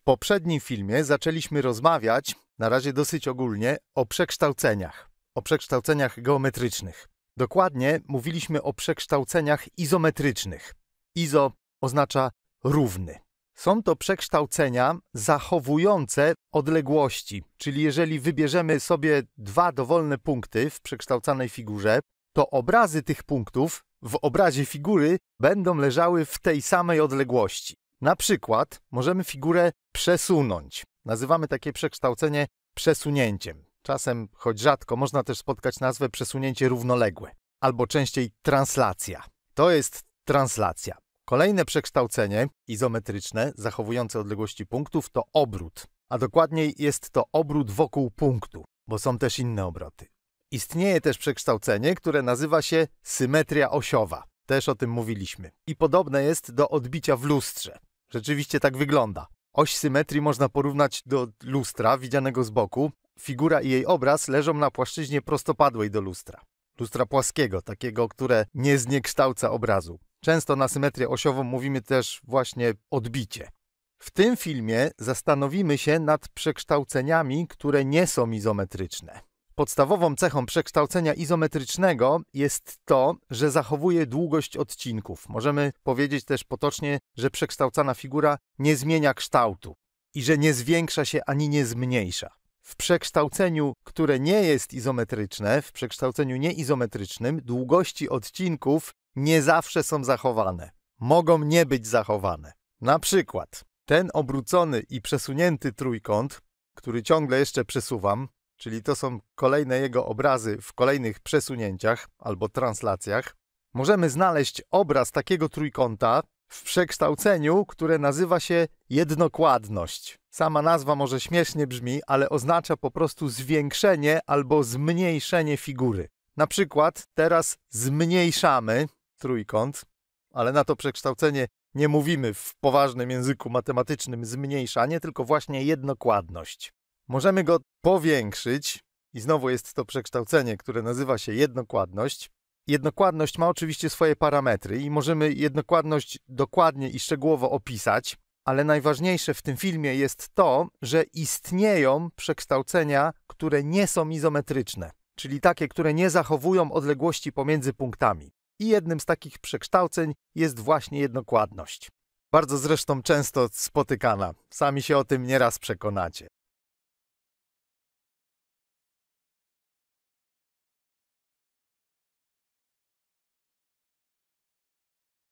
W poprzednim filmie zaczęliśmy rozmawiać, na razie dosyć ogólnie, o przekształceniach geometrycznych. Dokładnie mówiliśmy o przekształceniach izometrycznych. Izo oznacza równy. Są to przekształcenia zachowujące odległości, czyli jeżeli wybierzemy sobie dwa dowolne punkty w przekształcanej figurze, to obrazy tych punktów w obrazie figury będą leżały w tej samej odległości. Na przykład możemy figurę przesunąć. Nazywamy takie przekształcenie przesunięciem. Czasem, choć rzadko, można też spotkać nazwę przesunięcie równoległe, albo częściej translacja. To jest translacja. Kolejne przekształcenie izometryczne, zachowujące odległości punktów, to obrót. A dokładniej jest to obrót wokół punktu, bo są też inne obroty. Istnieje też przekształcenie, które nazywa się symetria osiowa. Też o tym mówiliśmy. I podobne jest do odbicia w lustrze. Rzeczywiście tak wygląda. Oś symetrii można porównać do lustra widzianego z boku. Figura i jej obraz leżą na płaszczyźnie prostopadłej do lustra. Lustra płaskiego, takiego, które nie zniekształca obrazu. Często na symetrię osiową mówimy też właśnie odbicie. W tym filmie zastanowimy się nad przekształceniami, które nie są izometryczne. Podstawową cechą przekształcenia izometrycznego jest to, że zachowuje długość odcinków. Możemy powiedzieć też potocznie, że przekształcana figura nie zmienia kształtu i że nie zwiększa się ani nie zmniejsza. W przekształceniu, które nie jest izometryczne, w przekształceniu nieizometrycznym, długości odcinków nie zawsze są zachowane. Mogą nie być zachowane. Na przykład ten obrócony i przesunięty trójkąt, który ciągle jeszcze przesuwam, czyli to są kolejne jego obrazy w kolejnych przesunięciach albo translacjach, możemy znaleźć obraz takiego trójkąta w przekształceniu, które nazywa się jednokładność. Sama nazwa może śmiesznie brzmi, ale oznacza po prostu zwiększenie albo zmniejszenie figury. Na przykład teraz zmniejszamy trójkąt, ale na to przekształcenie nie mówimy w poważnym języku matematycznym zmniejszanie, tylko właśnie jednokładność. Możemy go powiększyć i znowu jest to przekształcenie, które nazywa się jednokładność. Jednokładność ma oczywiście swoje parametry i możemy jednokładność dokładnie i szczegółowo opisać, ale najważniejsze w tym filmie jest to, że istnieją przekształcenia, które nie są izometryczne, czyli takie, które nie zachowują odległości pomiędzy punktami. I jednym z takich przekształceń jest właśnie jednokładność. Bardzo zresztą często spotykana, sami się o tym nieraz przekonacie.